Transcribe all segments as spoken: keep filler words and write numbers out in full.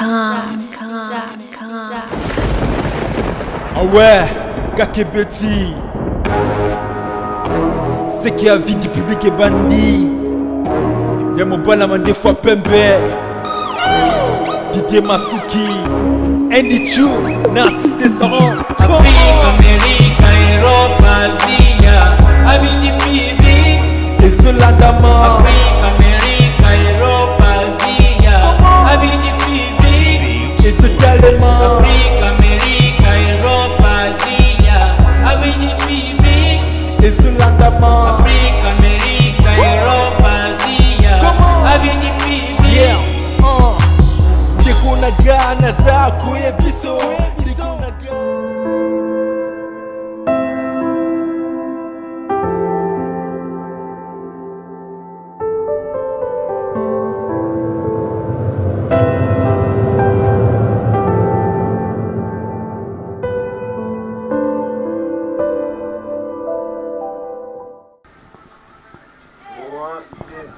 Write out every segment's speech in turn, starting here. calm, calm, calm. Ah ouais, kake petit. C'est qui a avis du public et bandit. Y'a mon balaman des fois pembe. Didier Masuki, Andy Chou, Nartiste Zoro. Afrique, Amérique, Europe, Asie, avis du public. Et cela d'amant. Afrique, Amérique, Europe, Asie, avis du public. Et cela d'amant. Afrique, Amérique, Europe, Asie, avis du public. Et cela d'amant. Afrique, Amérique, Europe, Asie, avis du public.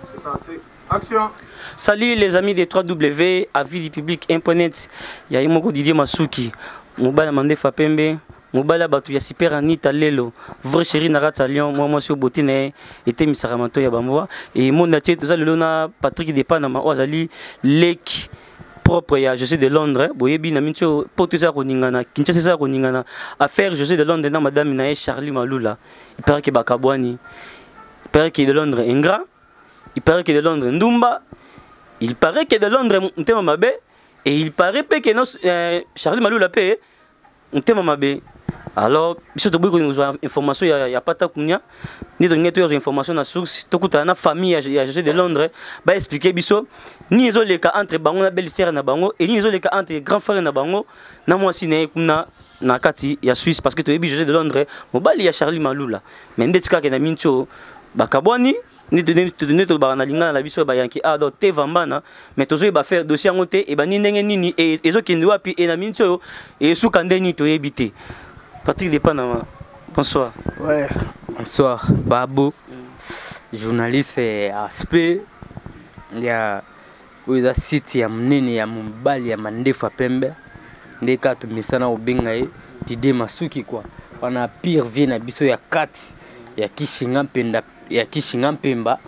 C'est parti. Action. Salut les amis des trois W, avis du public imponent. Il y a eu Didier Masuki, Moubala Mandé Fapembe, Moubala Batu Yassiper Anita Lelo, vrai chéri Narata Lyon, moi moi sur Botine, et Témi Saramato Yabamoa, et mon nature, tout ça, le Lona, Patrick de Panama, Oazali, Lek, propre, il y a José de Londres, Boyebi, Namincho, Potuza Roningana, Kinshasa Roningana, affaire José de Londres, Madame Nae, Charly Malula, il paraît que Bakabouani, il paraît que de Londres ingrat, il paraît que de Londres Ndumba. Il paraît que de Londres, on t'aime ma bé, et il paraît que nos Charly Malula paie, on t'aime ma bé. Alors, si tu veux que nous ayons information, il y a pas ta kunya, ni de nettoyer les informations à source. Tout à la famille, il y a José de Londres, bah expliquer biso, ni les autres cas entre bango la belle sœur na bango, et ni les autres cas entre grand frère na bango, na moi si ne kuna na kati, il y a Suisse parce que tu es José de Londres, mon bal il y a Charly Malula, mais n'est-ce qu'à que na mincho, bah kabwani. Ni de donner tout barana linga la biso ba yanki a do te vambana mais tozo ba faire dossier ngote et ba ni ndenge nini et ezo kende wapi et na mincho et sou kande ni to yebité Patrick de Panama. Bonsoir. Ouais, bonsoir Babou. Journaliste aspect ya oza site ya mnene ya mbali ya mandefa pembe ndeka to misana obenga e Didier Masuki quoi wana pire vie na biso ya quatre ya kishinga penda il y a Kishinga Pemba,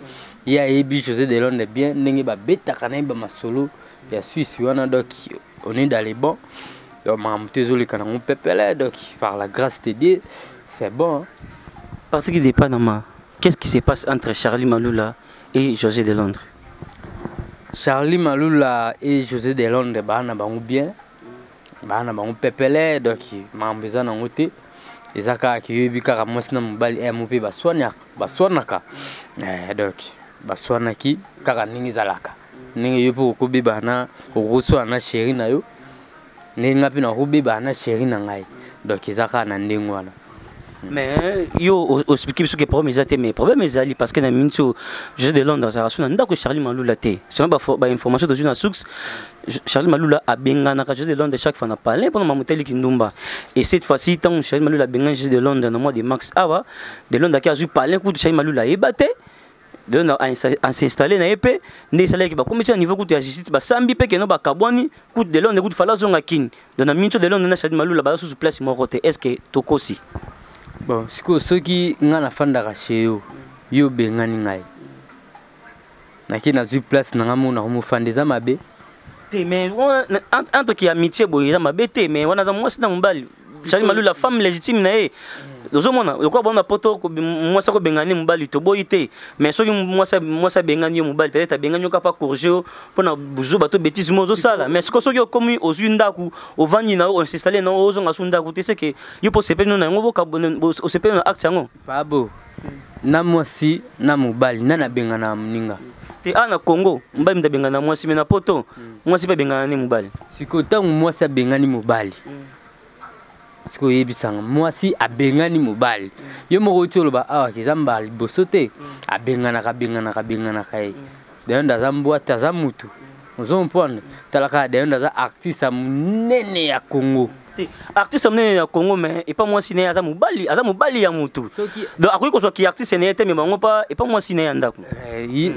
il y a Ebi José de Londres bien, il y a Beta Kanaïba Masolo, il y a Suisse, donc on est dans les bons. Donc, par la grâce de Dieu, c'est bon. Patrick de Panama, qu'est-ce qui se passe entre Charly Malula et José de Londres? Charly Malula et José de Londres, ils sont bien, ils sont pépélés, donc ils sont en route. Et ça, c'est que les gens qui sont en train de se faire, ils sont en train de se faire. Ils sont en train de se faire. Ils sont en train de mais yo expliquer parce que problème ezate mais problème ezali parce que na minso José de Londres ça rassona ndako Charly Malula té sinon ba ba information dans une source Charly Malula a benga na José de Londres chaque fois na parler pendant mamoteli kindumba et cette fois-ci tant Charly Malula benga José de Londres dans mois de max awa de Londres qui a joué parler coup de Charly Malula ébaté de Londres a s'installer na épée né salaire qui ba comme ça niveau coup de justice ba sambi pe que no ba kabwani coup de Londres coup de falazonga king dans na minso de Londres na Charly Malula ba sous place mo roté est-ce que tokosi. Bon, ce qui est en train de se faire, c'est que je suis en train de place faire. Je suis en des de mais entre qui amitié, mais on a un la femme légitime. Nous avons un mais si mais parce que yebi sanga moi si abengani mobali yo mo ko toloba awa ke zambali bosote abengana ka bengana ka bengana kai de nda zambwa tazamutu on zo mpone talaka de nda za artiste munene ya Congo te artiste amné na Congo mais et pas moi ciné aza mobali aza mobali ya mutu donc akoki ko soki artiste né te mais bango pas et pas moi ciné ndako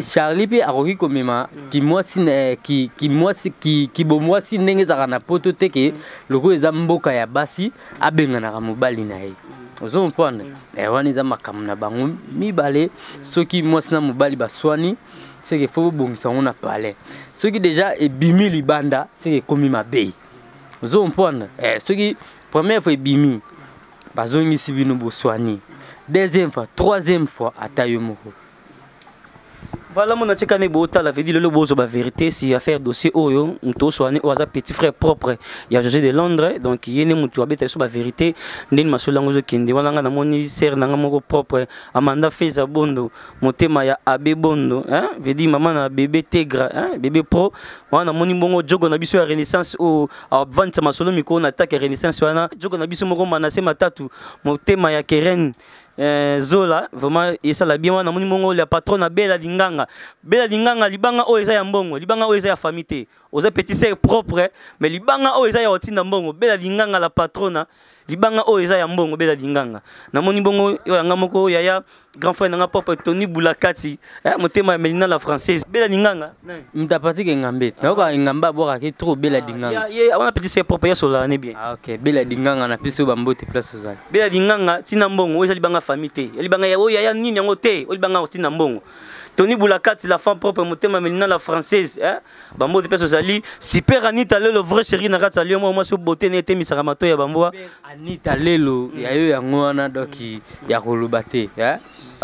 Charly pe akoki ko mema ki moi ciné ki ki moi ki ki bo moi ciné ngeza na poto te ke loko eza mboka ya basi abengana ka mobali na ye ozo mpone e wani za makam na bango mibale soki moi ciné mobali baswani c'est qu'il faut bon ça on a parlé ce qui déjà est bimi libanda c'est que comme ma bay vous comprenez ce qui première fois bimi bazo mi sibino boswani deuxième fois troisième fois atayemo voilà mon atikane bota la vérité le bozo ba vérité si affaire dossier oyo mto soani oza petit frère propre il y a José de Londres donc yene mto abeta so ba vérité ndin masolango zo kende wana nga na moni ser nanga moko propre amanda feza bondo motema ya abe bondo hein veut dire maman na bébé tigre hein bébé pro wana moni mbongo jogo na biso ya renaissance o avance masolo miko na attaque renaissance wana jogo na biso moko manase matatu motema ya keren Zola, vraiment, il s'est bien, on a mon le patron à Bella Linganga. Bella Linganga, Libanga, Oeza Mbongo, Libanga, Oeza Famité, Oza Petit Sœur propre, mais Libanga, Oeza Otina Mbongo, Bella Linganga, la patronne, Libanga, Oeza Mbongo, Bella Linganga. Namoni Bongo, Yangamoko, Yaya, grand frère n'a pas Tony Boulakat, mon thème est Melina la française, Bella Linganga. M'tapati Gambé, Naba Ngamba, Bora, qui est trop Bella Linganga. On a Petit Sœur propre, Sola, on est bien. Ok, Bella Linganga, on a plus au bambou, tes places aux ailes. Bella Linganga, Tina Mbongo, Oeza Libanga. Famille Tony Boulakat, c'est la femme propre, la française. Bambo de Pesosali, super Anita Lelo, vrai chéri, n'a pas moi, moi, beauté, n'était misaramato, ya bamboa. Anita Lelo, il y a eu un moana qui a roulé a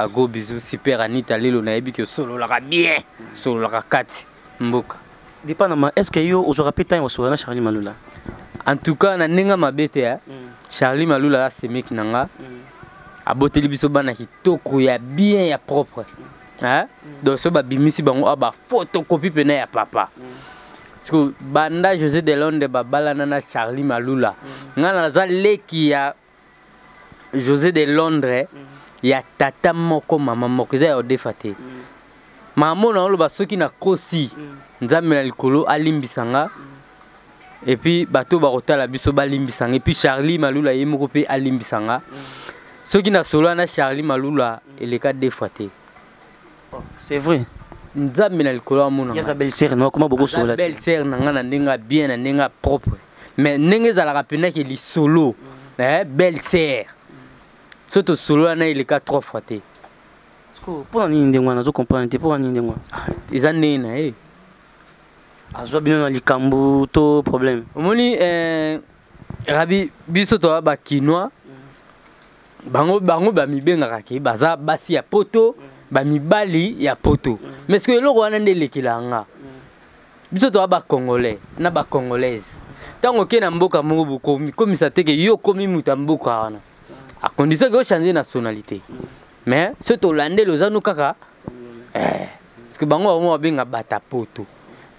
go bisous, super Anita Lelo, n'a que solo la bien, solo la kat, mboka. Dépendamment, est-ce que yo, vous aurez pété un soir, Charly Malula? En tout cas, n'a n'enga ma bête, Charly Malula, c'est mec nanga. Aboteli biso bana kitoko ya bien ya propre hein donc so ba bimisi bango aba photocopie pena ya papa parce que banda José de Londres ba balana na Charly Malula ngana za leki ya José de Londres ya tata moko mama moko za odefate mama na lo ba soki na kosi nzambe na likolo alimbisanga et puis bato ba kotala biso ba limbisanga et puis Charly Malula yemoko pe alimbisanga. Ceux qui n'a solo na Charly Malula et les cas défouattés. C'est vrai. Nous avons mis l'alcool mon ami. Belle sœur, non comment beaucoup solo. Belle sœur, n'anga n'enga bien, n'enga propre. Mais n'enga ça la rappelle que les solo, hein, belle sœur. Ceux qui solo na les cas trop fouattés. Pour en indien moi, nous comprenons pas pour en indien moi. Ils en ont na eh. Azo bien dans les cambo tout problème. Moni euh, Rabi bisoto ba quinoa. Bango bango ba mi benga ki baza basi ya poto ba mi bali ya poto mais ce que le roi nande lekilanga biso to ba congolais na ba congolaise tango ke na mboka mongo bukomi komi sa teke yo komi muta mboka wana a condition que o changer nationalité mais ce to lande lozanu kaka eh parce que bango ba benga bata poto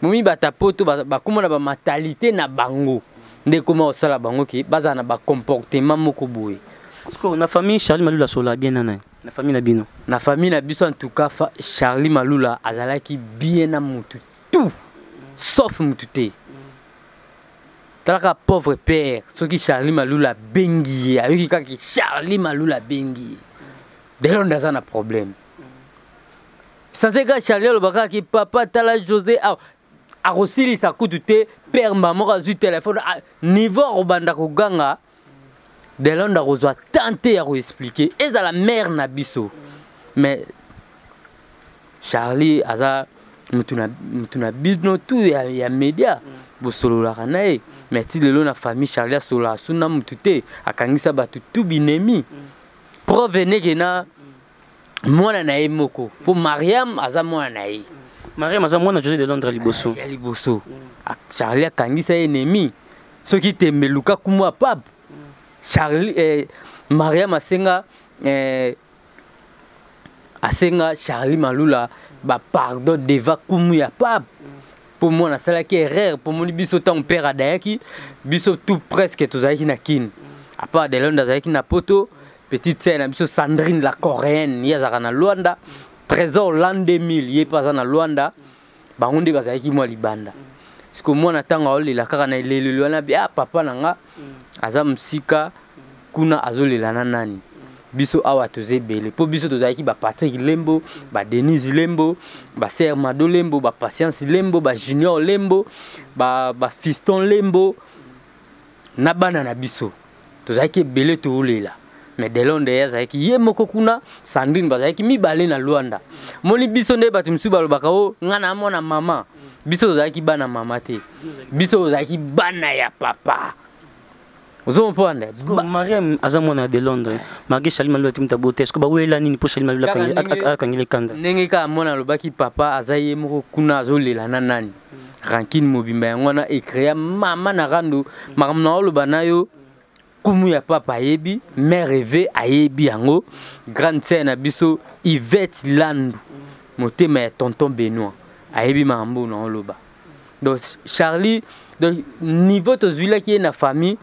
momi bata poto ba komo na ba mentalité na bango nde komo osala bango ki baza na ba comportement moko boye. Est-ce que la famille Charly Malula sola bien nana? La famille la bino. La famille la biso en tout cas Charly Malula azala qui bien na mutu tout sauf mutu té. Talaka pauvre père, ce qui Charly Malula bengi, avec qui Charly Malula bengi. Dès lors dans un problème. Ça c'est que Charly le baka qui papa tala José a a rosili sa coup de té père maman a du téléphone niveau robanda ko ganga. De l'onde a tenté à vous expliquer. Et ça la mère n'a biso. Mais Charly aza mutuna bizno tout ya média. Bo solo la kanae. Mais ti lelo na famille Charly sola suna mutute akangisa batu tout binemi. Provene gena mwana na ye moko. Pour Mariam aza mwana na ye. Mariam aza mwana José de Londres liboso. Ya liboso. Charly akangisa ennemi. Ce qui te meluka kumwa pap. Charly eh, Mariam Asenga eh, Asenga Charly Malula ba pardon deva kumu ya pap pour moi na sala ki erreur pour mon biso tant père adaki biso tout presque tous aiki na kin à part de Londres aiki na poto petite sœur na biso Sandrine la coréenne yazaka na Luanda trésor l'an deux mille yé pas na Luanda bangonde bazaki moi libanda parce que moi n'attends les la carana les les les les ah papa nanga azam sika kuna azole la nanani biso awa toze bele po biso tozaki ba Patrick Lembo ba Denise Lembo ba Serge Mado Lembo ba Patience Lembo ba Junior Lembo ba ba Fiston Lembo na bana na biso tozaki bele to olela mais de Londres yazaki ye moko kuna Sandrine bazaki mi balé na Luanda moni biso nde batumsu balobaka o ngana mona mama biso tozaki bana mama te biso tozaki bana ya papa. Vous avez compris? Mariam Asenga de Londres, Mariam Charly Malula est une tabote. Est-ce que vous avez l'année pour Charly Malula quand il est quand? N'engagez moi dans le bas qui papa azaye moko kuna azole la nanani. Rankine mobimba ngwana ekrea mama na rando maram na lo banayo kumu ya papa yebi mère rêvé ayebi yango grande sœur na biso Yvette Landou motema ya tonton Benoît ayebi mambo na lo ba. Donc Charly donc niveau to zula qui est na famille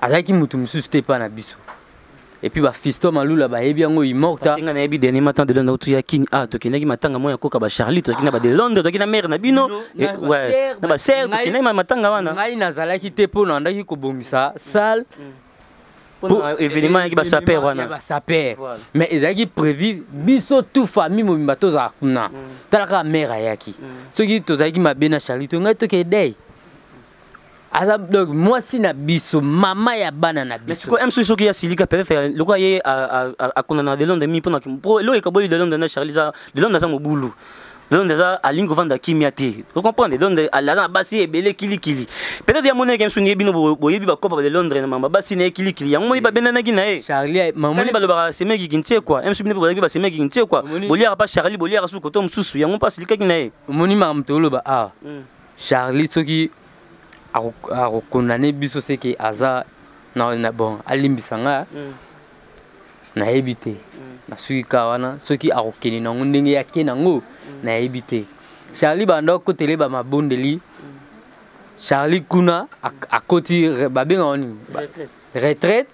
Azaki mutum susté pas na biso. Et puis ba Fiston Malula ba yebi yango imorta. Kinga na yebi dernier matin de Londres tu ya king ah to kinaki matanga moya koka ba Charly to kinaba de Londres to kinamère na bino. Ouais. Na ba serre to kinaki matanga wana. Ngai nazalaki te po na ndaki ko bongisa sale. Pour événement qui va s'appeler wana. Va s'appeler. Mais ezaki prévu biso tout famille mobimba to za kuna. Talaka mère ayaki. Soki to zaki mabena Charly to ngai to ke dey. Donc moi si na biso maman ya bana na biso mais ce qui est silika peut-être le quoi est à à konana de Londres mi pona pour lo ekaboli de Londres na Charly za de Londres za mobulu de Londres za alingo vanda kimiate vous comprenez Londres la basi ebele kili kili peut-être ya monnaie comme suni bino boyebi ba kopa de Londres na mama basi na kili kili yango ba benana ki na e Charly maman ni ba lo ba semeki kintie quoi msu bino ba semeki kintie quoi boliara ba Charly boliara su koto msusu yango pas silika ki na e moni mam to lo ba ah Charly soki à reconnaître biso ce qui aza na na bon alimbisanga na ebité na suki kawana soki a reconnaître nango ndenge yake nango na ebité Charly bando ko télé ba mabondeli Charly kuna a koti ba benga oni retraite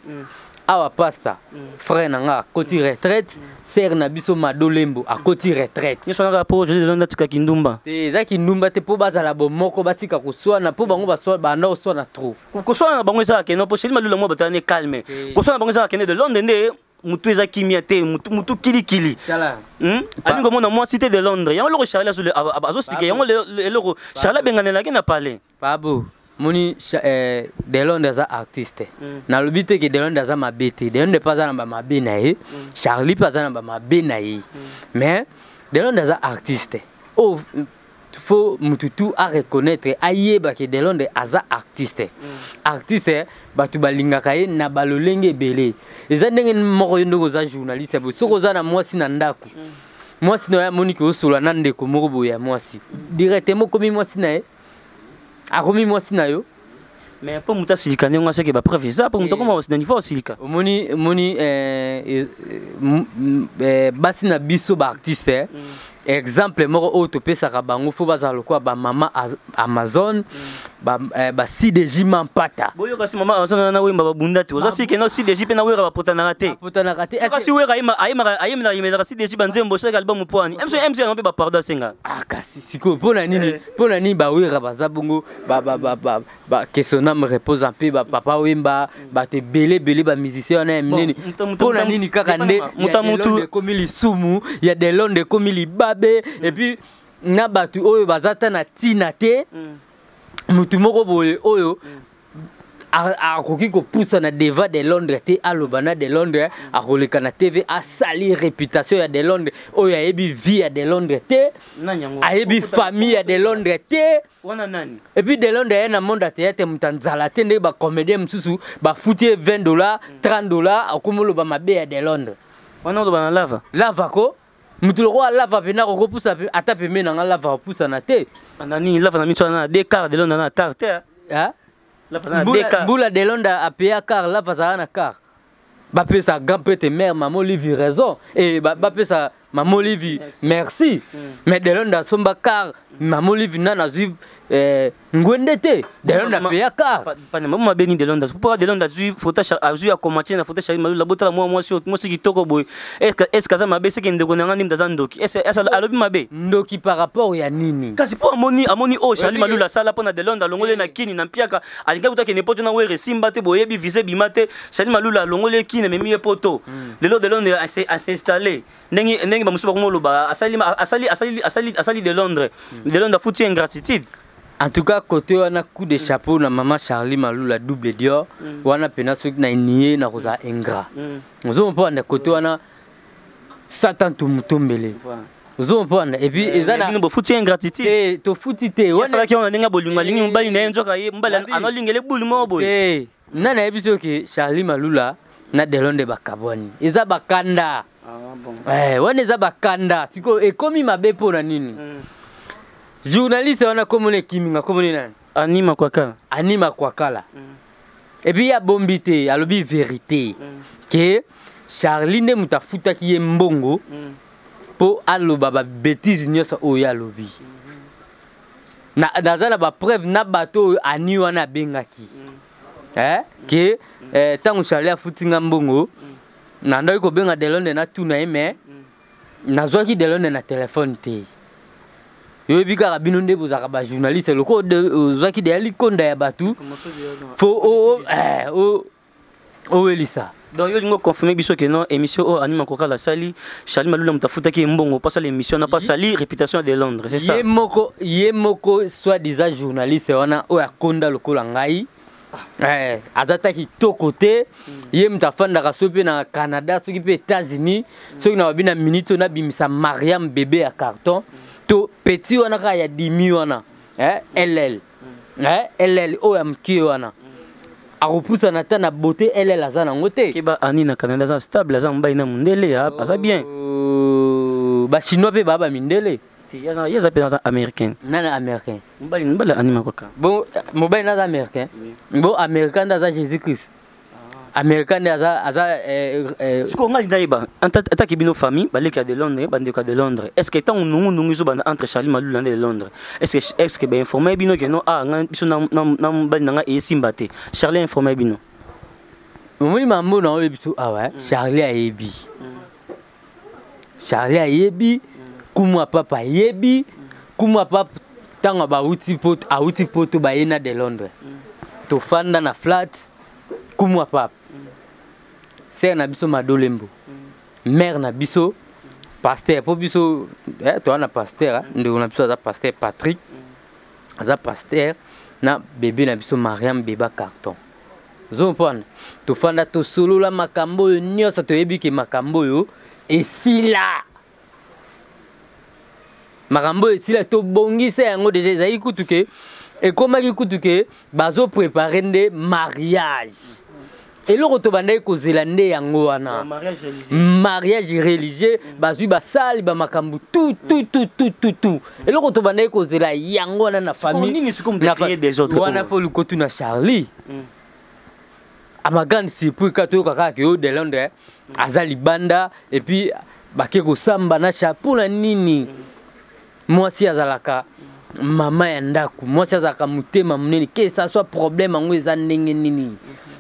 awa pasta frère nanga koti retraite sœur na biso madolembo a koti retraite ni so nga po José de Londres tika kindumba te za kindumba te po bazala bomoko batika ko swana po bango ba swana banda ko swana trop ko swana bango za ke no po Charly Malula mo batane calme ko swana bango za ke ne de Londres nde mutu eza kimia te mutu mutu kili kili tala hmm alingo mona mo cité de Londres yango lo Charly sur le azo stike yango lo Charly bengane la ke na parler pabo moni eh, de Londres a artiste mm. na lobite que de Londres a mabete de Londres pas na mabe na ye mm. Charly pas na mabe na ye mm. mais de Londres a artiste oh faut mututu à reconnaître ayeba que de Londres a artiste mm. artiste batu balinga kaye na balolenge belé eza ndenge moko yondo za journaliste so koza na mwasi na ndako mm. mwasi na moni ko sola na ndeko moko boya mwasi directement komi mwasi na ye a remis moi sinayo mais pour muta silika nonga c'est que ba preuve ça pour muta comment c'est niveau silika moni moni euh euh basina biso ba artiste exemple moko auto pesa ka bango fo bazalo kwa ba mama Amazon ba ba C D J mampata boyo kasi mama Amazon na wemba ba bunda te ozasi que no C D J pe na wera ba potana na te potana na te kasi wera ima ima ima ima C D J ba nzembo chaque album poani mc mc on pe ba pardon senga ah kasi siko pona nini pona nini ba wera ba zabongo ba ba ba ba que son âme repose en paix ba papa wemba ba te belé belé ba musicien na nini pona nini kaka nde mutamutu comme lisumu ya de Londres comme liba et puis na batu oyo bazata na tina te mutu moko boye oyo akoki kopusa na deva de Londres te aloba na de Londres akoleka na T V asali réputation ya de Londres oyo ayebi vie ya de Londres te ayebi famille ya de Londres te et puis de Londres ya na monde te ete mutanzala te nde bacomédien msusu bafutie vingt dollars trente dollars akomoloba mabe ya de Londres wana oloba na lava lava ko Mutulwa lava pena ko pusa ata pe mena nga lava pusa na te anani lava na mitso na deux quarts de Londres na tard te hein lava na deux quarts boula de Londres a payé car lava za na car ba pesa grand peut te mère maman livraison et ba pesa Maman Olivier, merci. Mais de l'on a son bacar, Maman Olivier n'a pas eu Ngwendete. De l'on a payé à car. Maman béni de l'on a. Pourquoi de l'on a eu photo à jouer à commenter la photo Charly Malula, la botte à moi, moi, sur moi, c'est qui toko boy. Est-ce que ça m'a baissé qu'il y a une dégonanime dans un doc? Est-ce que ça m'a baissé? Ndoki par rapport à Nini. Quand c'est pas Amoni, Amoni, oh, Charly Malula, ça la pona de l'on a l'ongolé na kini, n'a piaka. À l'égal, qui n'est pas de l'ongolé, Simbate, Boyebi, Visé, Bimate, Charly Malula, l'ongolé kini, mais mieux poto. De l'on de l'on a s'installé. Nengi nengi bamusu bakumuloba asali asali asali asali asali de Londres de Londres foutu ingratitude. En tout cas côté on a coup de chapeau na maman Charly Malula double dior on a penasuk na nié na rosa ingrat. Nous on prend côté on a Satan tout mutombele. Nous on prend et puis ils ont nous foutu ingratitude. Et to foutité on a qui on a nenga bolunga lingi mbali na njoka ye mbali analingele bulmo boy. Eh nana ebiso ke Charly Malula na de Londres bakaboni. Iza bakanda. Ouais, on est à Bakanda. Et comme il m'a bien pour la nini. Journaliste, on a communé Kimina, communé Anima Kwakala. Anima Kwakala. Et puis il y a Bombite, il y a la vérité. Que Charly Moutafuta qui est Mbongo pour aller à la bêtise de la lobby. Dans la preuve, na bateau à Niwana Bengaki. Que tant que Charly a foutu Mbongo. Nandoi ko benga delonde na tunaye mais nazwa ki delonde na téléphone té. Yo bika rabino nde bozaka ba journaliste le ko zwa ki de likonda ya batu. Fo o eh o o elisa. Donc yo ngo confirmer biso que non émission o anima koka la sali Charly Malula mutafuta ki mbongo parce que l'émission n'a pas sali réputation de Londres, c'est ça. Yemoko yemoko soit disant journaliste wana o akonda le ko langai. Eh, azata qui tokote, yem ta fan d'arasope na Canada, ceux qui peut États-Unis, ceux qui n'ont pas bien minute on a bimisa Mariam bébé à carton, to petit on a kaya dimi on a, eh, ll, eh, ll omk on a, a repousse on attend la beauté ll la zan angote. Keba ani na Canada zan stable, zan mba ina mundele, ah, ça bien. Bah chinois pe baba mundele. Il y a des américains. américain. Non, américain. Bon, mobile américain. Bon, américain dans Jésus-Christ. Américain dans ce qu'on a dit, en tant que famille, de Londres, de Londres. Est-ce que tant nous nous sommes entre Charly Malula et Londres? Est-ce que est-ce que informé bino que non ah non non non non et Simbate. Charly informé bino. Oui, maman, non, ah ouais. Charly a ébi. Charly a ébi. Comment papa yebi, comment papa tanga ba outil pot, a outil poto ba yena de Londres. To fanda na flat, comment papa. C'est na biso madolembo. Mère na biso, pasteur pour biso, eh toi na pasteur, nous na biso za pasteur Patrick, za pasteur na bébé na biso Mariam bébé carton. Zompon, to fanda to solo la makambo nyo sa to yebi ke makambo yo et si là. Marambo ici là to bongisa yango déjà ezali kutuke et comme ki kutuke bazo préparer nde mariage et loko to bandai ko zelande yango wana mariage religieux bazui basali ba makambu tout tout tout tout tout tout et loko to bandai ko zela yango wana na famille na famille des autres wana fo luko tu na Charly amagande c'est pour kato kaka ke de Londres azali banda et puis bakeko samba na chapeau na nini. Moi si azalaka maman yandaku moi si azaka mutema munene que ça soit problème ngo eza ndenge nini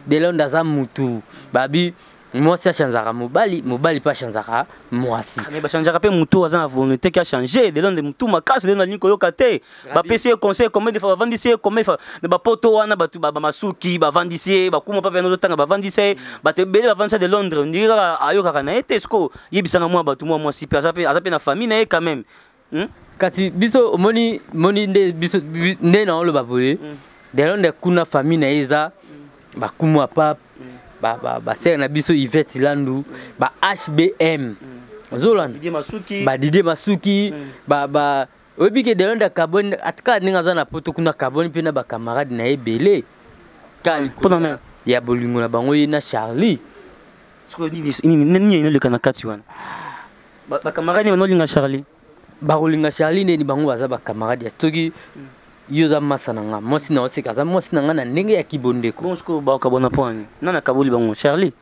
de Londres za mutu babi moi si achanzaka mobali mobali pa chanzaka moi si mais ba chanzaka pe mutu azan volonté qui a changé de Londres mutu makasi de na linko yokate ba pese conseil combien de fois vendisier combien de ba poto wana ba ba Masuki ba vendisier ba kuma pa pe no tanga ba vendisier ba te bele ba vendisier de Londres ndira ayokaka na etesco yebisanga moi ba tu moi moi si pe azape azape na famille na quand même. Kati biso moni moni nde biso nde na oloba boye de Londres kuna famille na eza ba kumwa pap ba ba ba sœur na biso Yvette Landu ba H B M Zolan Didier Masuki ba Didier Masuki ba ba obike de Londres carbone atka ninga za na poto kuna carbone pe na ba camarade na ebele kan pona ya bolingo na bango na Charly sko ni ni ni le kanakati wana ba camarade na linga Charly Barolinga Charly ne ni bango baza ba camarade stoki yoza masananga moi si na oseka za moi si na na ndenge ya kibondeko bonsko ba ka bona pwani na na kabuli bango Charly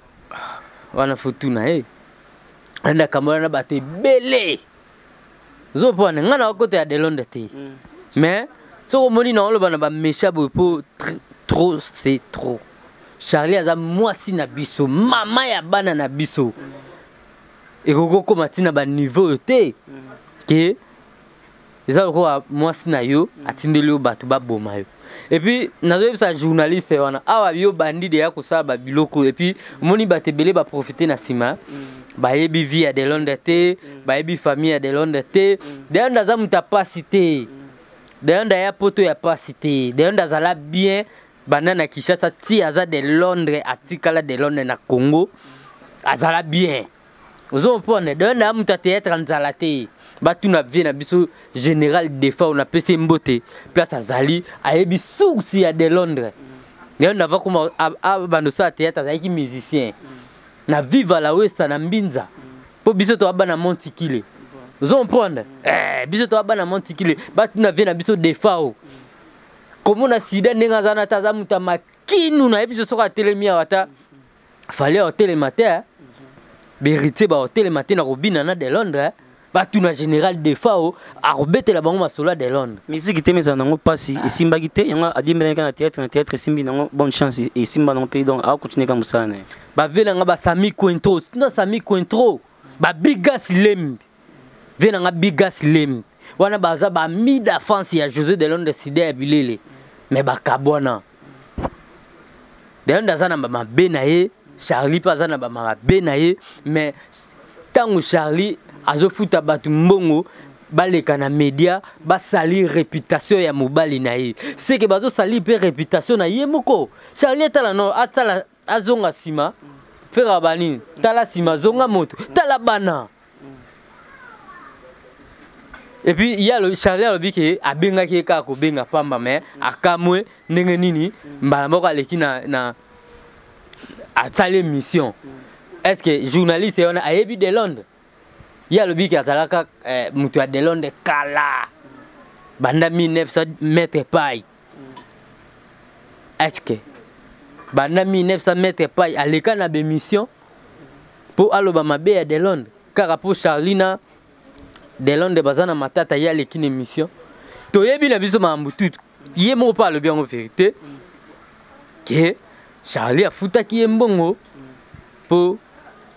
wana fotu na eh Anda kamwana bate belé. Zopone ngana okote ya de Londres ti. Mais so moni na oloba na ba meshabo po trop c'est trop. Charly aza mwasi na biso, mama ya bana na biso. Et koko koma ti na ba niveau te. Ke eza ko mwasi na yo atindeli batu ba boma yo. Et puis nazo sa journaliste wana awa yo bandi de ya kusaba biloko et puis moni bate belé ba profiter na sima. Bah il vit à des Londres té, bah il famille à des Londres té. D'ailleurs dans ça muta pas cité, d'ailleurs d'ailleurs poto ya pas cité, d'ailleurs dans ça là bien banana qui chasse ti à ça des Londres atikala des Londres na Congo, à ça là bien. Vous comprenez? D'ailleurs dans muta té être en zalaté, bah tout na bien na biso général des fois on a passé mboté place à Zali, à il biso aussi à des Londres. D'ailleurs on a vu comment à bandosa théâtre à ça qui musicien. Na vive à la ouest à Nambinza. Pour biso to abana montikile. Vous comprenez? Eh, biso to abana montikile. Ba tu na vena biso defao. Comme on a sida nenga zana tazamu ta makinu na biso soka telemia wata. Fallait au télématin. Berité ba au télématin na robina na de Londres. Ba tu na général defao a robete la bango masola de Londres. Musique te meza nango passi et simba gité yanga adimelenga na théâtre na théâtre simbi nango bonne chance et simba nango pays donc a continuer comme ça né. Ba venanga ba sami cointro, tuna sami cointro. Ba bigas lem. Venanga bigas lem. Wana baza ba mi da France ya José de Londres sidé abilele. Mais ba kabona. De Londres za na ba benaye, Charly pa za na ba ma benaye, mais tango Charly azo futa batu mbongo. Baleka na media ba sali réputation ya mobali na ye. C'est que bazo sali pe réputation na ye moko. Charly tala no atala azonga sima fera bani tala sima zonga moto tala bana. Et puis il y a le Charly alobi ke abenga ke ka ko benga pamba mais akamwe ndenge nini mbala moko aleki na na atale mission. Est-ce que journaliste on a ebi de Londres? Il y a le bic qui a zalaka mutua de Londres kala banda mille neuf cents mètres paille. Est-ce que banda mille neuf cents mètres paille à l'écart na bémission pour alobama bé de Londres car pour Charlina de Londres bazana matata ya lekine mission to yebi na biso mambutu yemo pas le bien en vérité que Charly a futa ki mbongo pour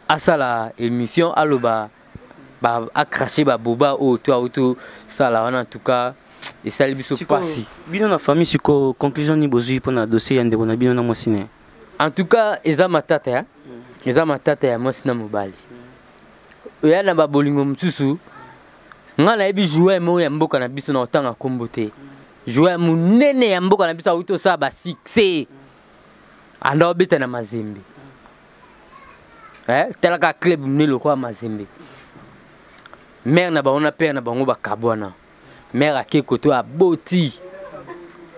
asala émission aloba à cracher Baboba ou toi ou tout ça là en tout cas et ça lui se passe bien la famille sur conclusion ni besoin pour un dossier en début bien en signe en tout cas ils ont ma tata ils ont ma tata et moi c'est un mobile et elle n'a pas bolingom susu on a eu joué moi et mboka na biso na autant à comboter jouer mon nene mboka na biso ou tout ça basique c'est en orbite na mazembe hein tel qu'à club mener le roi mazembe. Mère n'a pas on a père n'a pas on va cabouana. Mère a qui côté a boti.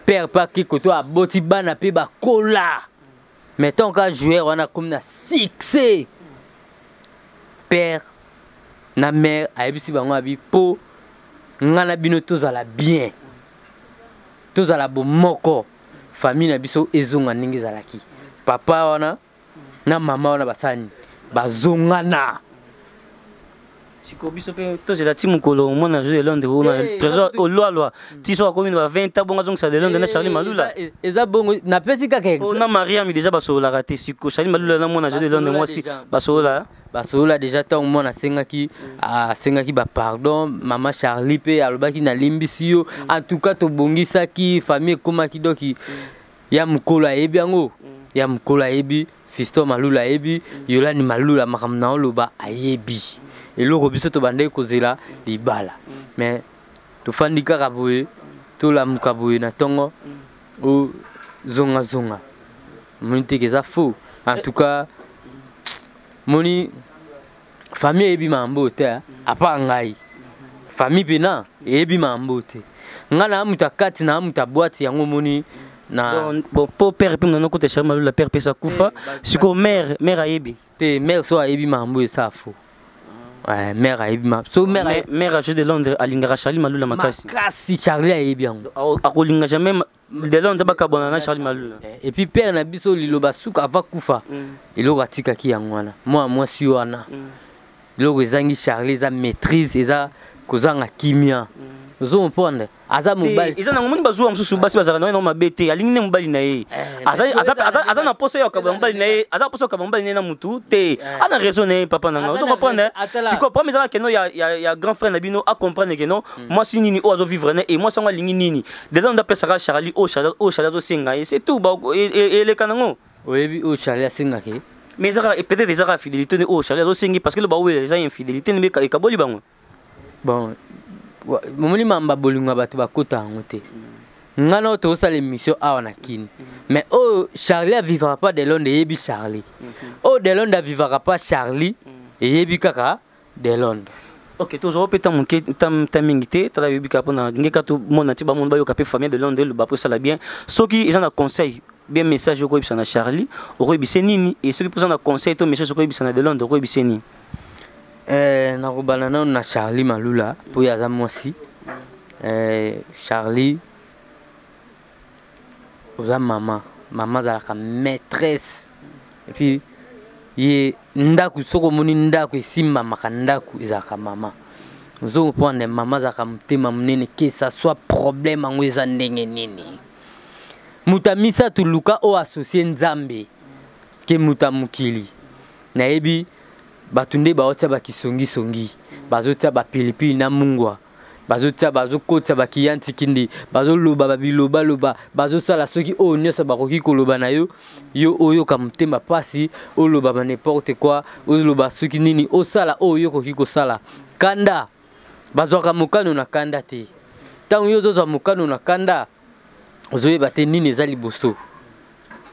Père pas qui côté a boti ban a pé ba cola. Mais tant qu'à jouer on a comme na sixé. Père na mère a eu si ba on a vu po. Ngana bino tous à la bien. Tous à la bon moko. Famille na biso ezonga ningi za laki. Papa on a na maman on a basani bazonga na. Si Kobiso peut tous les timbres colons, moi na joué l'un de vous trésor au loi loi. Tiso a commis la vingt tabons donc ça de l'un de la Charly Malula. Et ça bon n'a pas si quelque. On a Mariam déjà basso la raté. Si Charly Malula là moi na joué l'un de moi si basso là basso là déjà tant moi na senga qui a senga qui ba pardon maman Charly pe aluba qui na limbisio en tout cas to bongisa qui famille koma qui donc ya mukolo ebi ango ya mukolo ebi fisto Malula ebi Yolani Malula makamna oloba ayebi. Et le robiso to bandé kozela di bala mais to fandika kaboué to la mukaboué na tongo ou zonga zonga monité que ça fou en tout cas moni famille ebi mambote apa ngai famille pena ebi mambote ngana muta kati na muta boîte yango moni na bon po père pim na côté Charly Malula père pesa kufa siko mère mère ayebi te mère so ayebi mamboé ça fou. Ouais, mère a eu ma. Mère a joué de Londres à l'ingara Charly Malula Makasi. Makasi Charly a eu bien. A Kolinga jamais de Londres à Kabonana Charly Malula. Et puis père n'a biso lilo basuka avant Kufa. Il aura tika ki yangwana. Moi moi siwana. Lors ezangi Charly za maîtrise eza kozanga kimia. Zo mpone aza mobile. Ils ont na moment bazou amsu subasi bazaka na na bete alingi mobile na ye. Aza aza aza na poso ya kabamba mobile na ye. Aza poso kabamba na mutu te. Ana raisonner papa nanga. Zo comprendre. Si comprendre mais que non ya ya grand frère na bino a comprendre que non moi si nini o azo vivre na et moi sanga lingi nini. De là on appelle ça Charly o Charly o Charly zo singa c'est tout ba et le kanango. Oui o Charly singa ke. Mais peut-être déjà la fidélité au Charly Malula parce que le baoui les gens infidélité ne mettent qu'à boli bango. Bon, mon mamba bolinga batu bakota angote. Ngano to sa l'émission a onakin. Mais oh Charly ne vivra pas de Londres et bi Charly. Oh de Londres ne vivra pas Charly et bi kaka de Londres. Ok, tu as repéré ta monkey, ta ta mingité, ta la bi kaka na ngeka tu mon anti ba mon ba yo kapé famille de Londres le ba pour ça la bien. Ceux qui j'en a conseil bien message au Koibisana Charly, au Koibisani, et ceux qui posent un conseil au message au Koibisana de Londres, au Koibisani. Euh, na Robanana, on a Charly Malula, pour Yazamossi, Charly, on a maman, maman, c'est la maîtresse, et puis, il y a Ndaku, Sokomoni Ndaku, Simba, Makandaku, et Zaka maman. Nous avons point de maman, Zaka Mteman, que ça soit problème en Wezandengenini. Mutamisa tuluka o associé Nzambe ke mutamukili na ebi batunde ba otsa ba kisongi songi bazotsa ba pilipili na mungwa bazotsa bazokotsa ba kiyanti kindi bazoloba ba biloba loba bazosala soki o nyosa ba koki koloba na yo yo oyo kamtemba pasi o loba ba n'importe quoi o loba soki nini o sala oyo koki kosala kanda bazwaka mukano na kanda te tango yo zozwa mukano na kanda. Vous avez battu Nini Zaliboso.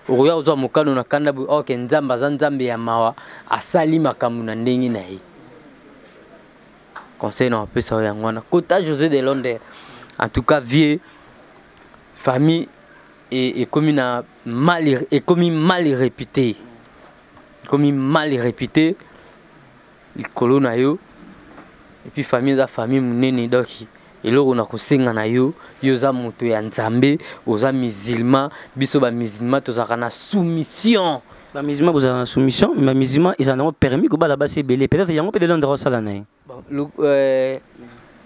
Vous avez battu Mokano Nakandabu, Okenzamba Zanzambe Yamawa, Asali Makamuna Ninginahi. Conseil n'a pas ça. Kota José de Londres, en tout cas, vieux, famille est commis mal réputée. Commis mal réputée, le colonayo, et puis famille la famille Mouneni Doki. Et là, on a conseillé Nanayo, Yosa Motoya Nzambe, Osa Musulman, Bisoba Musulman, tous à la soumission. La musulman, vous avez la soumission, mais la musulman, ils en ont permis que là-bas c'est belé. Peut-être qu'il y a un peu de l'endroit salanaï. Bon, le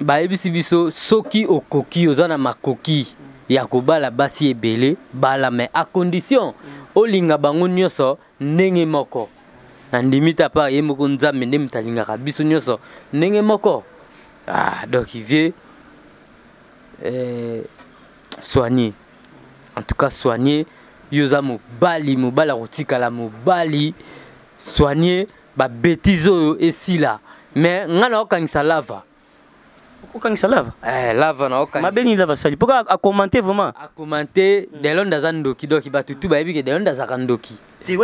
Baïbisi Biso, Soki au coquille, Osa na ma coquille, Yakoba là-bas c'est belé, Bala, mais à condition, Olinga Bangunyoso, Nenge Moko. Nandimita pas, Yemokunza, mais Nemtalinga, Bisonyoso, Nenge Moko. Ah, donc il vient. Eh, soigner en tout cas soigner yoza mobali mobala kotikala mobali soigner ba bêtise oyo esila mais ngana okangisa lava okangisa lava eh lava na okangisa mabeni lava sali pourquoi a commenter vraiment a commenter de londa za ndoki doki batutu ba yebike de londa za kandoki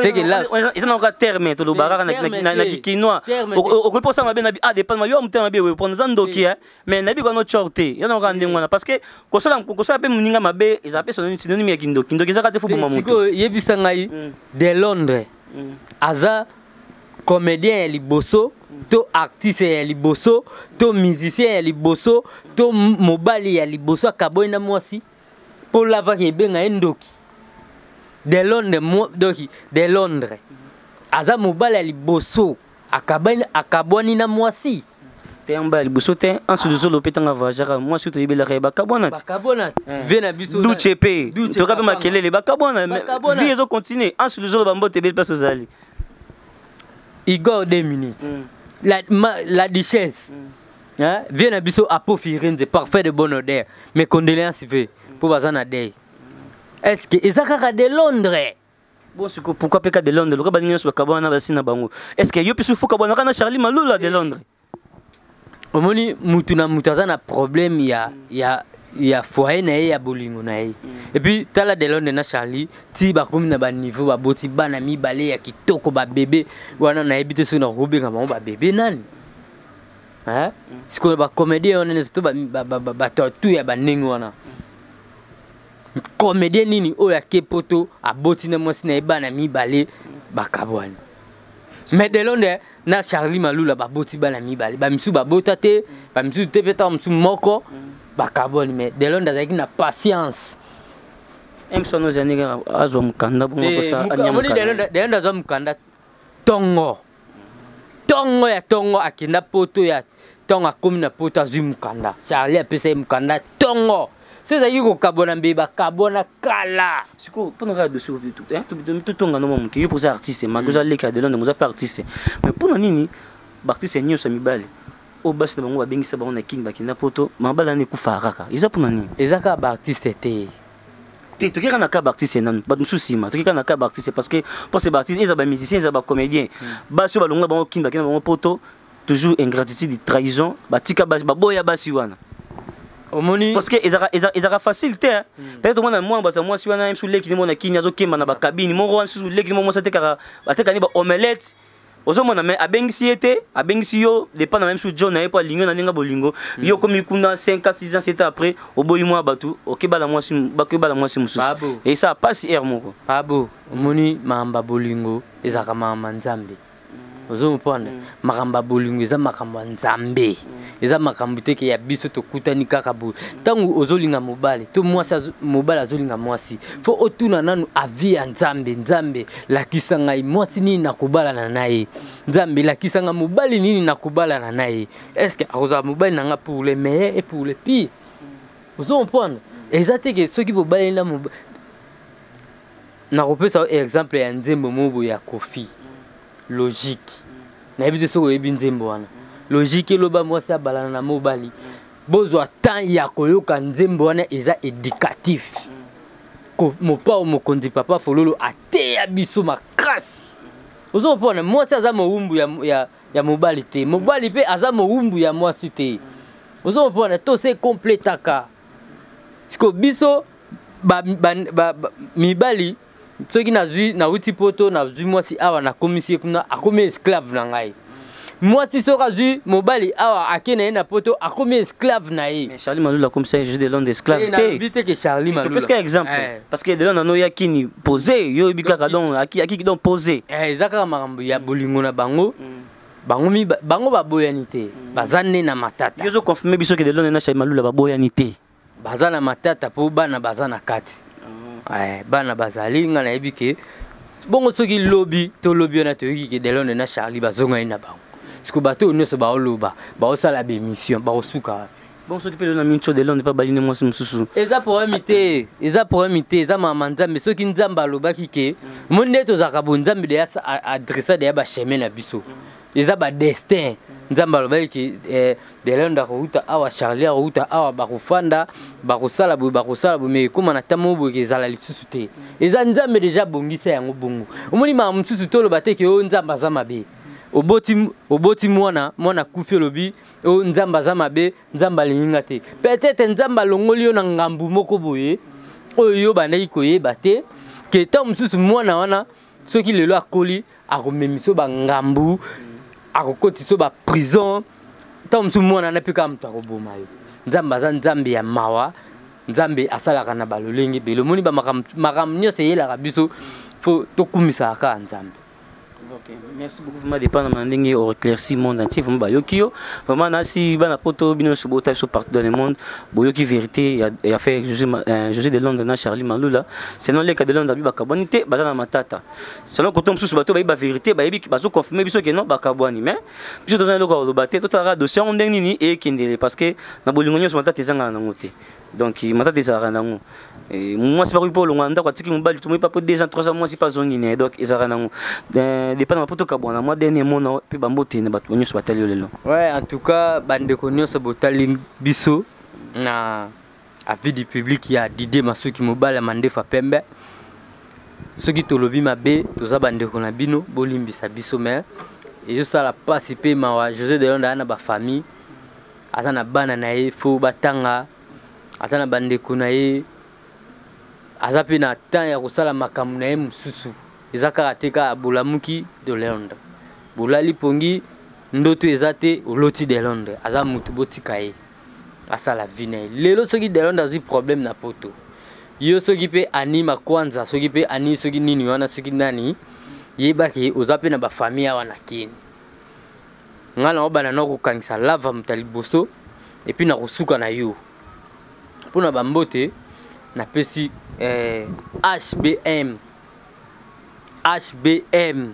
c'est que là ils ont un terme to lobara na na kikinoa on repense à mabena a dépend ma yo mtema be we prendre zandoki mais nabi ko no chorté yo no kande ngwana parce que ko sala ko sala pe muninga mabe ils appellent son synonyme ya kindoki ndoki zakate fo bomamu ko yebisa ngai de Londres aza comédien ya liboso to artiste ya liboso to musicien ya liboso to mobali ya liboso kaboy na mwasi pour lava ke benga ndoki de Londres doki de Londres aza mobali liboso akabani akaboni na mwasi te amba liboso te ansu de solo petanga vajara mwasi to yebela ka bakabona bakabona vena biso du chepe to ka pe makelele bakabona vie ezo continuer ansu de solo bambo tebele paso zali Igor deux minutes la la duchesse hein vena biso apofirenze parfait de bonne odeur mes condoléances ve pour bazana dey. Est-ce que Isaac de Londres? Bon, pourquoi pas de Londres? Pourquoi pas de Londres? Est-ce que Yopi Soufou Kabana a Charly Malula de Londres? Au moment où tu as un problème, il y a un foyer, il y a un bolingo. Et puis, tu as de Londres, Charly, tu as un niveau, tu as un ami, tu as un kitoko, tu as un bébé, tu as un habité sur un robé, tu as un bébé. Si tu as un comédien, tu as un ningo. Comédien nini oya kepoto abotina mosina ebana mibale bakabwana mais de Londres na Charly Malula baboti bana mibale ba misu babota te ba misu te peta misu moko bakabwana mais de Londres avec na patience em sono zaniga azwa mukanda bongo posa anyamukanda de Londres de Londres azwa mukanda tongo tongo ya tongo akenda poto ya tongo akomi na poto azumukanda Charly apesa mukanda tongo c'est ça yiko kabona mbeba kabona kala siko pour nous regarder sur tout hein tout tout tonga no momuki yo pour artiste magoza leka de Londres moza artiste mais pour nini artiste nyo sa mibale au bas de bango ba bengisa bango na king ba kenda poto mabala ne kufa raka isa pour nini ezaka ba artiste te tu tu kira na ka artiste nan ba mususi ma tu kira na ka artiste parce que pour ces artistes ils ba musiciens ils ba comédiens ba sur balonga bango king ba kenda bango poto toujours ingratitude trahison ba tika ba boya ba siwana. Parce que ils ont facilité. Peut-être que moi, moi, si on a un soulevé qui demande à qui n'a aucun man à la cabine, mon roi soulevé qui demande à cette carrière, à cette carrière omelette. Aux hommes, on a même à Bengsiété, à Bengsio, dépend même sous John, n'avait pas l'ingénieur n'avait pas bolingo. Yo comme il couna cinq à six ans, c'était après au bout du mois bateau, au Québec la mois sur, au Québec la mois sur Moussous. Et ça passe hier mon quoi. Pabou, moni mamba bolingo, ils ont ramé en Zambie. Aux hommes, on mamba bolingo, ils ont ramé en Zambie. Les gens qui ont été en train de se faire, tant que les gens ont été en train de se faire, il faut que les gens aient en train de se faire. La kisanga moi si ni nakubala na nae. Nzambe la kisanga mobali ni nakubala na nae. Est-ce que rosa mobali nanga pour les meilleurs et pour les pires? Vous comprenez? Exactement ceux qui vont baler là mobali. Na repète un exemple en Nzembo mobo ya Kofi. Logique. Na ebite so ebi Nzembo wana. Logique et loba moi ça balana mobali besoin tant ya koyoka nzembo wana eza éducatif ko mo pa mo kondi papa fololo ateya biso makasi ozo pona moi ça za moumbu ya ya ya mobali te mobali pe aza moumbu ya moi cité ozo pona to c'est complétaka siko biso ba mibali soki na zui na uti poto na zui moi si awa na komisie kuna akome esclave na ngai. Moi, si je suis mobile, je suis un poto, je suis un esclave. Mais Charly Malula, comme ça, je donne des esclaves. Charly Malula. Parce qu'exemple, parce que de là, on a qui posé, il y a qui qui posé. Exactement, il y a Bolingona Bango, Bangomi, Bango Baboyanité, Bazane na matata. Je confirme que de là, on a Charly Malula Baboyanité. Bazana matata pour Bana Bazana Kati. Bana Bazali, on a ébiqué. Bon, ceux qui lobby, tout lobby, on a théorie que de là, on a Charly Bazonga et Nabango. Parce que bateau ne se bat au loba, bat au salaire d'émission, bat au soukar. Bon, ceux qui peuvent donner une chose de l'on n'est pas balayé moi sur sous. Ils ont pour imiter, ils ont pour imiter, ils ont mandat, mais ceux qui ne zambent pas loba qui qui, mon net aux arabes, nous zambent déjà adressés déjà bas chemin la biso. Ils ont bas destin, nous zambent loba qui de l'on d'arrouta, awa Charly arrouta, awa barufanda, barusala, barusala, mais comment on attend mon bourgeois à la lissoute. Ils ont zambent déjà bongi c'est un bongo. Au moins ils m'ont sous tout le bateau qui ont zambes zambabé. Au boti mwana mwana kufi lobi o nzamba zamabe nzamba linga te peut-être nzamba longolio na ngambu moko boye oyo banai koyeba te ke tant mususu mwana wana soki lelo akoli akomemiso ba ngambu akokotiso ba prison tant mususu mwana na pika mtu akoboma yo nzamba za nzambe ya mawa nzambe asalaka na balolenge belomoni ba makam nyose yelaka biso fo tokumisa ka nzambe. Okay. Merci beaucoup pour ma dépendance au éclaircissement monde entier. Vraiment, si vous avez un poteau, vous avez un partout dans le monde. Vous avez vérité, il a fait José de Londres, Charly Malula. Selon les cas de Londres, il y a Kabonité, il y a Matata. Selon le coton sous bateau, il y a vérité, il y a confirmé que non, il y a Kaboni. Mais, puisque vous avez un peu de bateau, tout le dossier, on est ni et qui est parce que dans le monde, il y a des gens qui donc, il y a des gens qui ont été. Moi, c'est pas pour le monde, parce que mon bal, tout le monde, pas des gens, trois mois, c'est pas zone. Donc, ils ont été. Moi, dernier mois, puis Bamboté, n'a pas de bonus, bataille le long. Ouais, en tout cas, bande de connaissances, bataille biso, na avis du public, il y a Didier Masuki, mon bal, amandé, fapembe. Ceux qui te lobby, ma bé, tous à bande de connabino, bolimbi, sa biso, mais, et juste à la participer, ma José de Londres, à ma famille, à la banane, faux batanga. Atana bande kunaye azapi na temps ya kusala makamu na mususu ezaka katika bulamuki de Londres bulali pongi ndoto ezate uloti de Londres aza mutu botikaye asala vinaye lelo soki de Londres azui problème na poto yo soki pe anima kwanza soki pe ani soki nini wana soki nani yebaki ozapi na ba famille wana kini ngala obana noko kanisa lava mutaliboso et puis na kusuka na yo. Pour la bambote, na pesi H B M H B M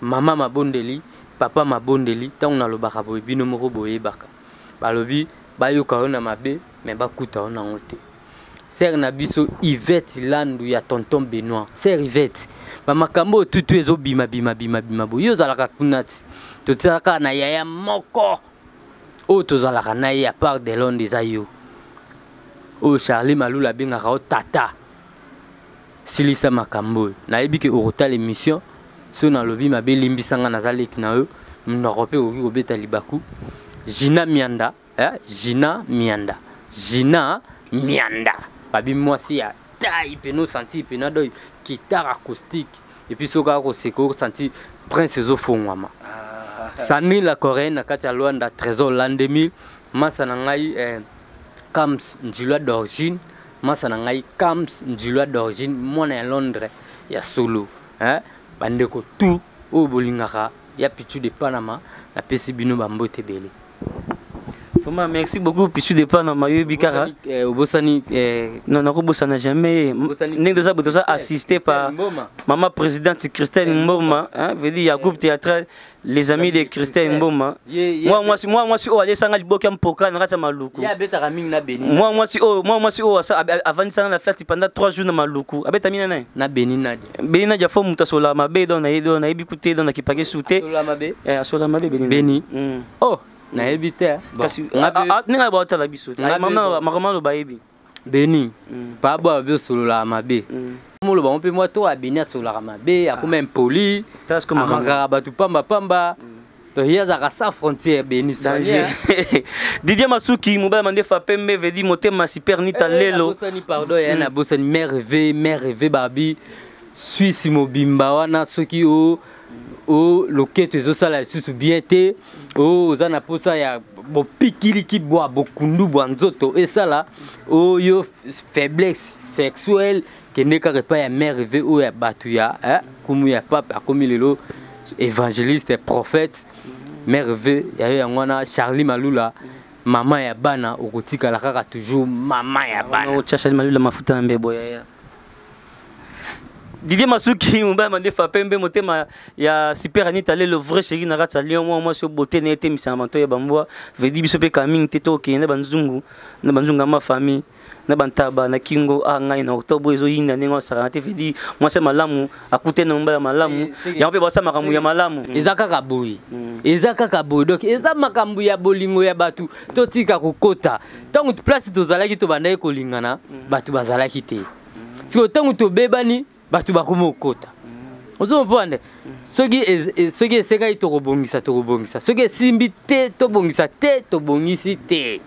Mama Mabondeli papa m'a bondeli tant on a le barabo bino moro boye baka balobi bayo kaona mabe mais bakuta on a honte sœur na biso Yvette Landu ya tonton Benoît sœur Yvette ba makambo tutu ezo bima bima bima bima boyo za la kakunati to tsaka na yaya moko o to za la kana ya part de Londres ayo o Charly Malula benga ka tata silisa makambo na yebi ke orota l'émission so na lobi mabe limbisanga na zaleki na eux na rope oki obeta libaku Gina Mianda eh Gina Mianda Gina Mianda babi moi si ya taille peno senti pena doy guitare acoustique et puis soka ko seko senti prince zo fongwama sani la Corée na kati ya Luanda trésor l'an deux mille masa na ngai eh Kams Njilwa d'origine masa na ngai Kams Njilwa d'origine mona ya Londres ya solo hein bandeko tout au bolingaka ya pitu de Panama la pesi bino bambote belé. Merci beaucoup Pichu de Panama Bikara. Bosani non non Bosana jamais. N'est de ça de ça assisté par maman présidente Christine Mboma hein veut dire il y a groupe théâtral les amis de Christine Mboma. Moi moi moi moi si oh aller sanga liboka mpoka na kata maluku. Ya beta ramin na Benin. Moi moi si oh moi moi si oh ça avant ça la flat pendant trois jours na maluku. Abeta mina na na Benin na. Benin na fo muta sola mabe don na yedo na ebikuté don na kipake souté. Sola mabe. Eh sola mabe Benin. Benin. Oh na ebite kasi na ba otala biso na mama makama lo baebi beni pa ba be solola mabe mo lo ba on pe moi to abenia solola mabe ako même poli tas ko makanga ba tu pamba pamba to hiaza ka sa frontière beni songer Didier Masuki mo ba mande fa pembe veut dire motema super ni talelo bosani pardon ya na bosani merveille merveille babi Suisse mobimba wana soki o o loketo ezo sala susu bien te o za na posa ya bo pikili ki boa bokundu bwa nzoto esala o yo faiblesse sexuelle kende ka repa ya merveille o ya batu ya hein kumu ya papa akomi lelo évangéliste prophète merveille ya yo ngwana Charly Malula mama ya bana okotika la kaka toujours mama ya bana o Charly Malula mafuta na mbebo ya Didier Masuki mba mande fa pembe motema ya super Anita Lelo vrai chéri na ratsa lion moi moi so beauté na été misama to ya bamboa vedi biso pe coming teto ke na banzungu na banzunga ma famille na bantaba na kingo angai na octobre ezo yinda nengo sarante vedi moi c'est malamu akute na mba malamu ya pe bosa makambu ya malamu ezaka kaboyi ezaka kaboyi donc eza makambu ya bolingo ya batu to tika kokota tant que place to zalaki to bandai ko lingana batu bazalaki te si autant to bebani batu bakomo kota ozo mpande soki soki eseka ito robongisa to robongisa soki simbi te to bongisa te to bongisi te.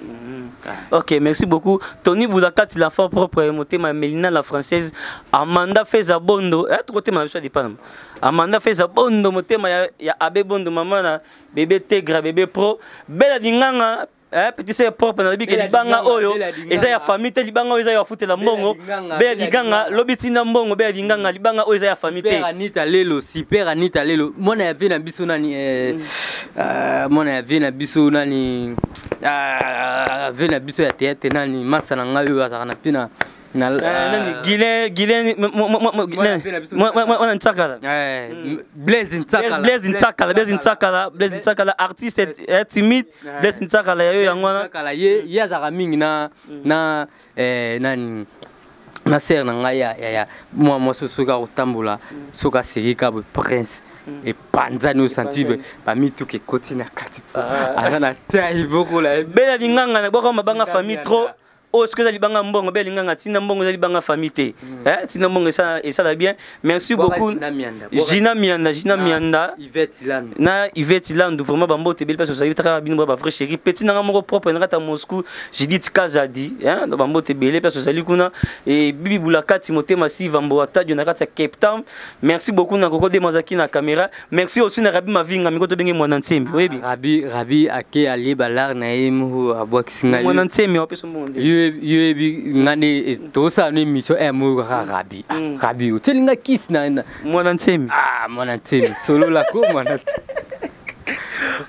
OK, merci beaucoup Tony Boulakat l'enfant propre motema Melina la française Amanda Feza Bondo et côté ma de Panama Amanda Feza Bondo motema ya abe Bondo maman na bébé Tegra bébé pro bela dinganga eh petit c'est propre na biki libanga oyo eza ya famille te libanga oyo eza ya foot la mbongo be liganga lobitina mbongo be liganga libanga oyo eza ya famille te Anita Lelo super Anita Lelo mona ya vina biso nani eh mona ya vina biso nani ah vina biso ya tete nani masana ngayo azana pina na nani gile gile mona ntakala eh Blaise ntakala Blaise ntakala Blaise ntakala Blaise ntakala artiste timide Blaise ntakala yo yangwana ntakala ye yazaka mingi na na eh nani na ser na ngai ya ya mwa mwa sosoka otambola soka serika prince et panzano sentibe ba mituke kotina kati ana na taille boko la bela dinganga na boko mabanga famille trop oh, ce que j'ai dit, mbongo belinganga tina mbongo j'ai dit banga famille hein tina mbongo ça et ça va bien merci beaucoup Gina Mianda Gina Mianda Yvette Land na Yvette Land vraiment bambo te belle parce que ça va bien ba vrai chéri petit na mon propre na ta Moscou j'ai dit kazadi hein bambo te belle parce que ça lui kuna et Bibi Boulakat Timothée Massi Vambo atadio na kata Cape Town merci beaucoup na koko de mazaki na caméra merci aussi na Rabi Mavinga mi ko to benge mwana ntimbi webi Rabi Rabi ake ali balar na emu abwa kisingali mwana ntimbi opeso monde yebi ngani to sa ni miso emu rabi rabi telinga kiss na mwana ntemi ah mwana ntemi solo la ko mwana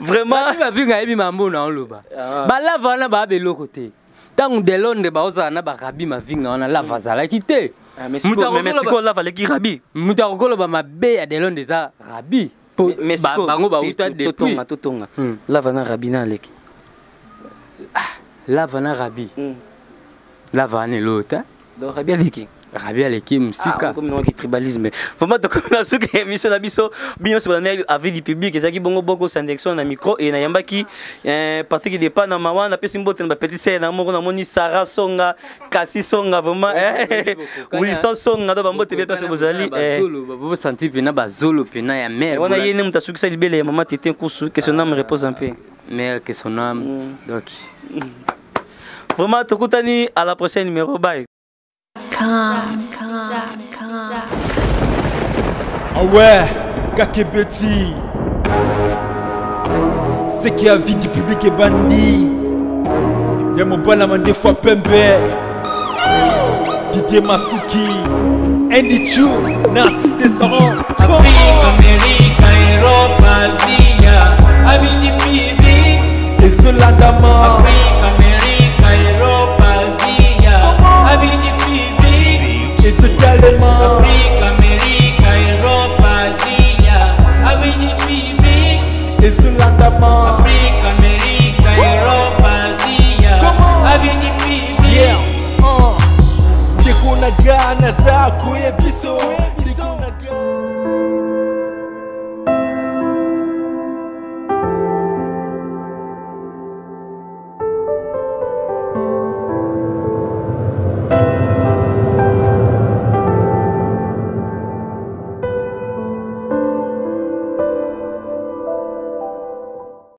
vraiment ba vinga yebi mambo na loba ba lava na ba belokote tangu de Londres ba ozana ba rabi ma vinga na lava zala kité mais si ko lava le ki rabi muta ko loba ma be ya de Londres za rabi mais si Totonga, Totonga. Là, Vana Rabina Aleki. Là, Vana Rabi. Là, Vana l'autre. Donc, Rabi Aleki. Rabi Aleki, Msika. Comme le tribalisme. Vraiment, donc, on a su que l'émission d'Abisso, bien sûr, on a avis du public. Et ça qui bongo bongo s'indection à micro. Et on a yamba qui, parce qu'il n'est pas dans ma maman, on a pris une botte, on a petit serre, on a moni Sarah Songa, Kassi Songa, vraiment. Oui, sans Songa, on a moni bien parce que vous allez. Vous sentez bien, on a zolo, on a mère. On a eu une mouta sur que ça, il belle, et maman, t'étais un coup sur que son âme repose en paix. Mère, que son âme. Donc, vraiment, tout le à la prochaine numéro. Bye. Calm, calm, calm. Ah ouais, kake petit. C'est qui a vie du public et bandit. Y'a mon balaman des fois pembe. Didier Masuki, Andy Chou, Nartiste Zoro. Afrique, Amérique, Europe, Asie. Avis du public. Et cela d'amant. Afrique, Amérique, Europe, Asie. Avis du public. It's a talent, Africa, America, Europe, Asia. Avis du public. It's a landama. Africa, America, Europe, Asia. Avis du public. Yeah. Oh. T'es qu'on a gagné ça, couille et pissot.